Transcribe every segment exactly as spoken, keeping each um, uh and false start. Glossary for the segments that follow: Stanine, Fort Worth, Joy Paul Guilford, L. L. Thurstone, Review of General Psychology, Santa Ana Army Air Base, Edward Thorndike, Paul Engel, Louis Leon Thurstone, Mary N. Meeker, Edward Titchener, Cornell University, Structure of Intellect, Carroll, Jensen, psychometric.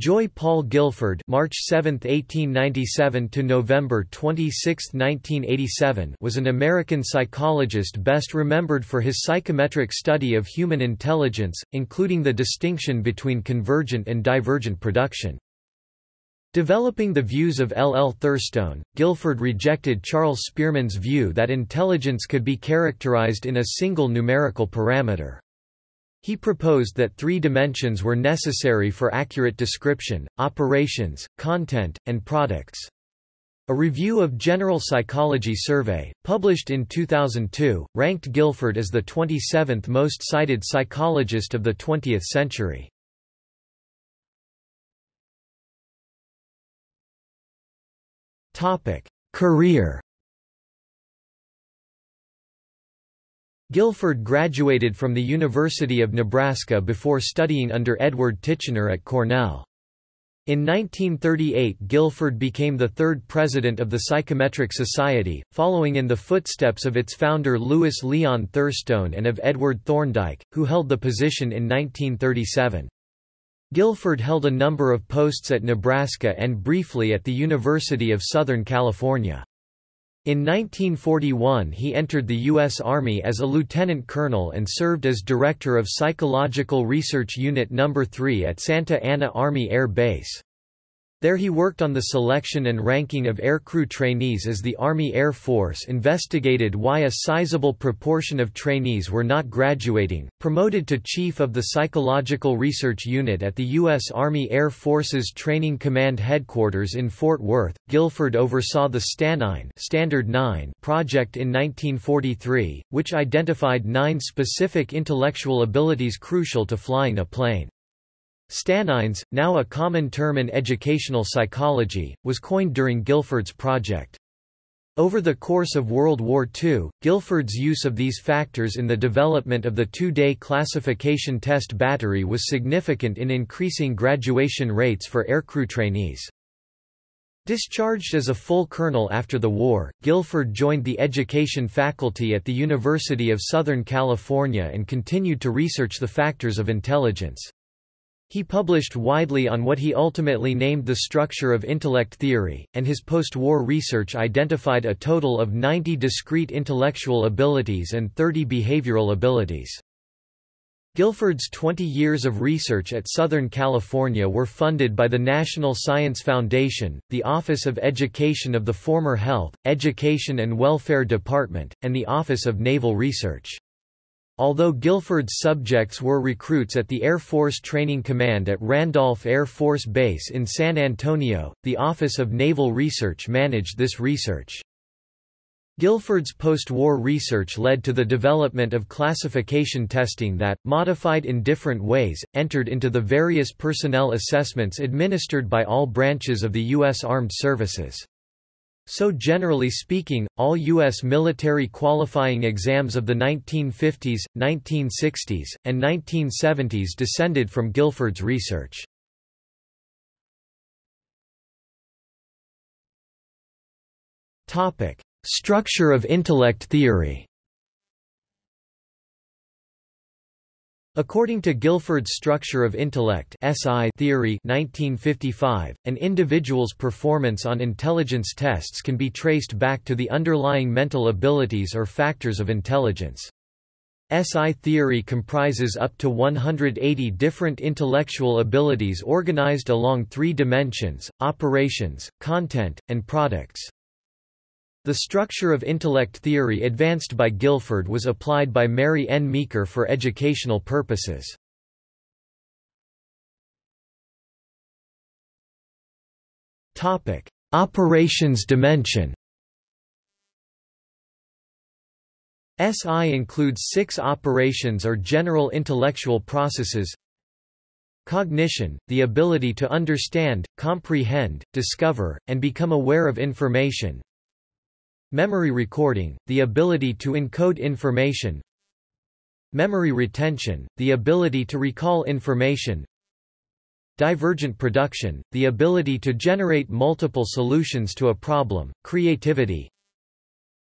Joy Paul Guilford March seventh, eighteen ninety-seven to November twenty-sixth, nineteen eighty-seven was an American psychologist best remembered for his psychometric study of human intelligence, including the distinction between convergent and divergent production. Developing the views of L. L. Thurstone, Guilford rejected Charles Spearman's view that intelligence could be characterized in a single numerical parameter. He proposed that three dimensions were necessary for accurate description: operations, content, and products. A review of General Psychology Survey, published in two thousand two, ranked Guilford as the twenty-seventh most cited psychologist of the twentieth century. Career. Guilford graduated from the University of Nebraska before studying under Edward Titchener at Cornell. In nineteen thirty-eight, Guilford became the third president of the Psychometric Society, following in the footsteps of its founder Louis Leon Thurstone and of Edward Thorndike, who held the position in nineteen thirty-seven. Guilford held a number of posts at Nebraska and briefly at the University of Southern California. In nineteen forty-one he entered the U S Army as a lieutenant colonel and served as director of Psychological Research Unit number three at Santa Ana Army Air Base. There he worked on the selection and ranking of aircrew trainees as the Army Air Force investigated why a sizable proportion of trainees were not graduating. Promoted to chief of the Psychological Research Unit at the U S Army Air Force's Training Command Headquarters in Fort Worth, Guilford oversaw the Stanine Standard nine project in nineteen forty-three, which identified nine specific intellectual abilities crucial to flying a plane. Stanines, now a common term in educational psychology, was coined during Guilford's project. Over the course of World War Two, Guilford's use of these factors in the development of the two-day classification test battery was significant in increasing graduation rates for aircrew trainees. Discharged as a full colonel after the war, Guilford joined the education faculty at the University of Southern California and continued to research the factors of intelligence. He published widely on what he ultimately named the structure of intellect theory, and his post-war research identified a total of ninety discrete intellectual abilities and thirty behavioral abilities. Guilford's twenty years of research at Southern California were funded by the National Science Foundation, the Office of Education of the former Health, Education and Welfare Department, and the Office of Naval Research. Although Guilford's subjects were recruits at the Air Force Training Command at Randolph Air Force Base in San Antonio, the Office of Naval Research managed this research. Guilford's post-war research led to the development of classification testing that, modified in different ways, entered into the various personnel assessments administered by all branches of the U S Armed Services. So generally speaking, all U S military qualifying exams of the nineteen fifties, nineteen sixties, and nineteen seventies descended from Guilford's research. Topic: Structure of intellect theory. According to Guilford's Structure of Intellect (S I) theory nineteen fifty-five, an individual's performance on intelligence tests can be traced back to the underlying mental abilities or factors of intelligence. S I theory comprises up to one hundred eighty different intellectual abilities organized along three dimensions: operations, content, and products. The structure of intellect theory advanced by Guilford was applied by Mary N. Meeker for educational purposes. Topic: Operations dimension. S I includes six operations or general intellectual processes: cognition, the ability to understand, comprehend, discover, and become aware of information; memory recording, the ability to encode information; memory retention, the ability to recall information; divergent production, the ability to generate multiple solutions to a problem, creativity;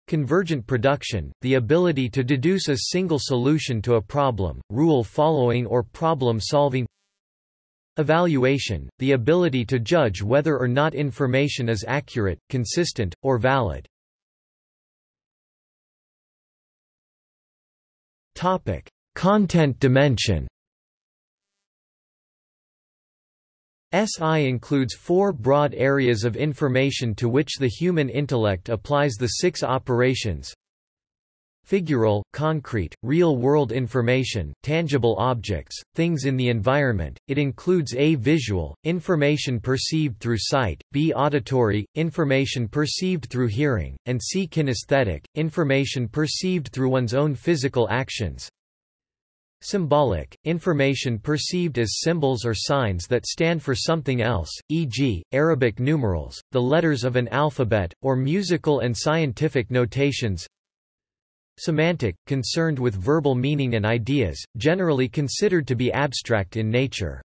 convergent production, the ability to deduce a single solution to a problem, rule following or problem solving; Evaluation – the ability to judge whether or not information is accurate, consistent, or valid. Content dimension. S I includes four broad areas of information to which the human intellect applies the six operations: figural, concrete, real-world information, tangible objects, things in the environment. It includes A. Visual, information perceived through sight, B. Auditory, information perceived through hearing, and C. Kinesthetic, information perceived through one's own physical actions. Symbolic, information perceived as symbols or signs that stand for something else, for example, Arabic numerals, the letters of an alphabet, or musical and scientific notations. Semantic, concerned with verbal meaning and ideas, generally considered to be abstract in nature.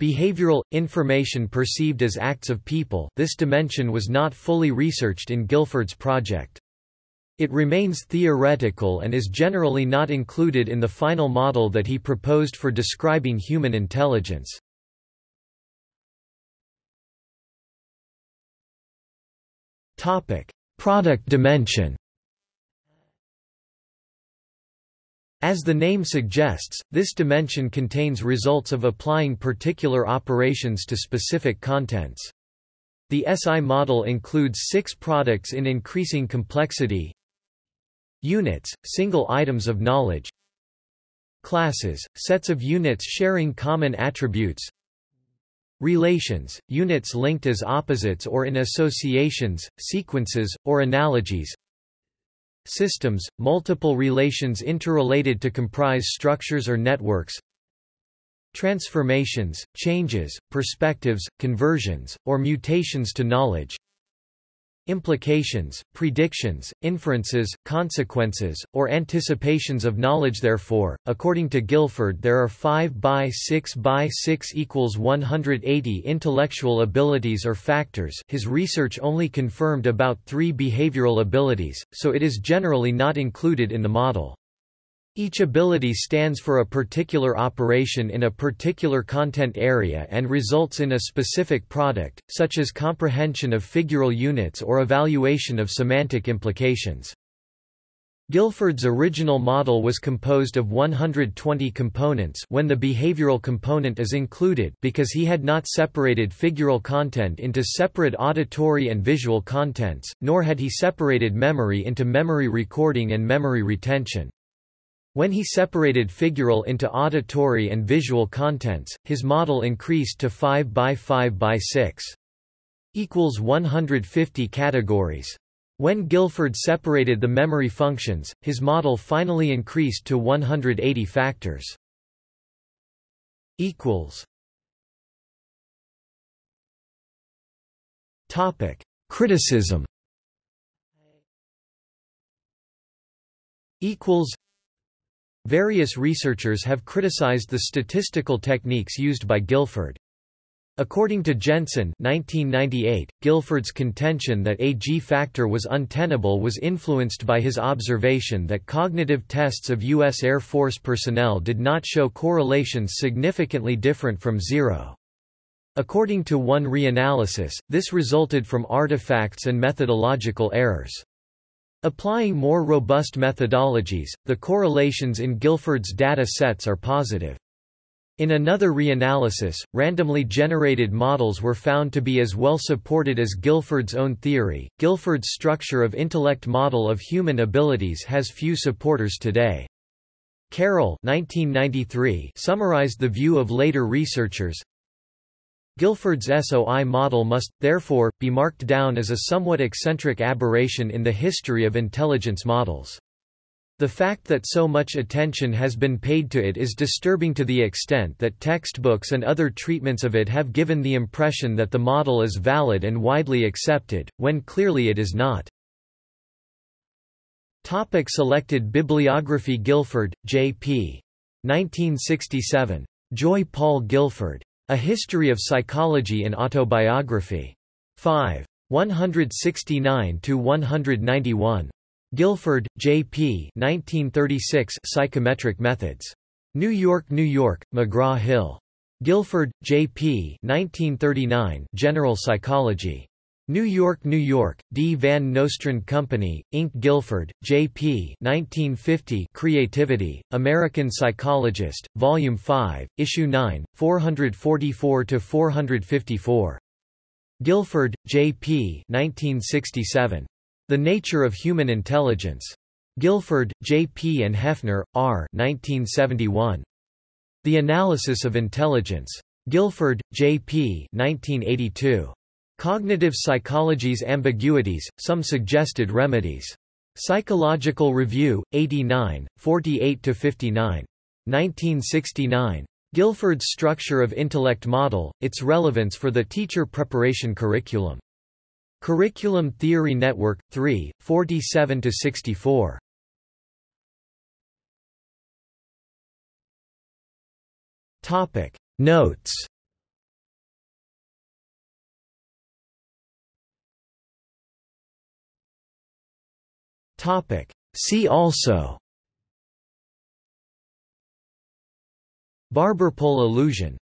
Behavioral, information perceived as acts of people. This dimension was not fully researched in Guilford's project. It remains theoretical and is generally not included in the final model that he proposed for describing human intelligence. Topic: Product dimension. As the name suggests, this dimension contains results of applying particular operations to specific contents. The S I model includes six products in increasing complexity: units, single items of knowledge; classes, sets of units sharing common attributes; relations, units linked as opposites or in associations, sequences, or analogies; systems, multiple relations interrelated to comprise structures or networks; transformations, changes, perspectives, conversions, or mutations to knowledge; implications, predictions, inferences, consequences, or anticipations of knowledge. Therefore, according to Guilford, there are five by six by six equals one hundred eighty intellectual abilities or factors. His research only confirmed about three behavioral abilities, so it is generally not included in the model. Each ability stands for a particular operation in a particular content area and results in a specific product, such as comprehension of figural units or evaluation of semantic implications. Guilford's original model was composed of one hundred twenty components when the behavioral component is included, because he had not separated figural content into separate auditory and visual contents, nor had he separated memory into memory recording and memory retention. When he separated figural into auditory and visual contents, his model increased to five by five by six equals one hundred fifty categories. When Guilford separated the memory functions, his model finally increased to one hundred eighty factors. Equals. Topic: Criticism. Equals. Various researchers have criticized the statistical techniques used by Guilford. According to Jensen nineteen ninety-eight, Guilford's contention that a G factor was untenable was influenced by his observation that cognitive tests of U S Air Force personnel did not show correlations significantly different from zero. According to one reanalysis, this resulted from artifacts and methodological errors. Applying more robust methodologies, the correlations in Guilford's data sets are positive. In another reanalysis, randomly generated models were found to be as well supported as Guilford's own theory. Guilford's Structure of Intellect model of human abilities has few supporters today. Carroll nineteen ninety-three summarized the view of later researchers. Guilford's S O I model must, therefore, be marked down as a somewhat eccentric aberration in the history of intelligence models. The fact that so much attention has been paid to it is disturbing to the extent that textbooks and other treatments of it have given the impression that the model is valid and widely accepted, when clearly it is not. Topic: Selected bibliography. Guilford, J P nineteen sixty-seven. Joy Paul Guilford. A History of Psychology in Autobiography. five, one sixty-nine to one ninety-one. Guilford, J P nineteen thirty-six. Psychometric Methods. New York, New York, McGraw-Hill. Guilford, J P nineteen thirty-nine, General Psychology. New York, New York, D. Van Nostrand Company, Incorporated. Guilford, J P nineteen fifty, Creativity, American Psychologist, Volume five, Issue nine, four forty-four to four fifty-four. Guilford, J P nineteen sixty-seven. The Nature of Human Intelligence. Guilford, J P and Hefner, R. nineteen seventy-one. The Analysis of Intelligence. Guilford, J P nineteen eighty-two. Cognitive Psychology's Ambiguities, Some Suggested Remedies. Psychological Review, eighty-nine, forty-eight to fifty-nine. nineteen sixty-nine. Guilford's Structure of Intellect Model, Its Relevance for the Teacher Preparation Curriculum. Curriculum Theory Network, three, forty-seven to sixty-four. Topic Notes. Topic See also: Barber pole illusion.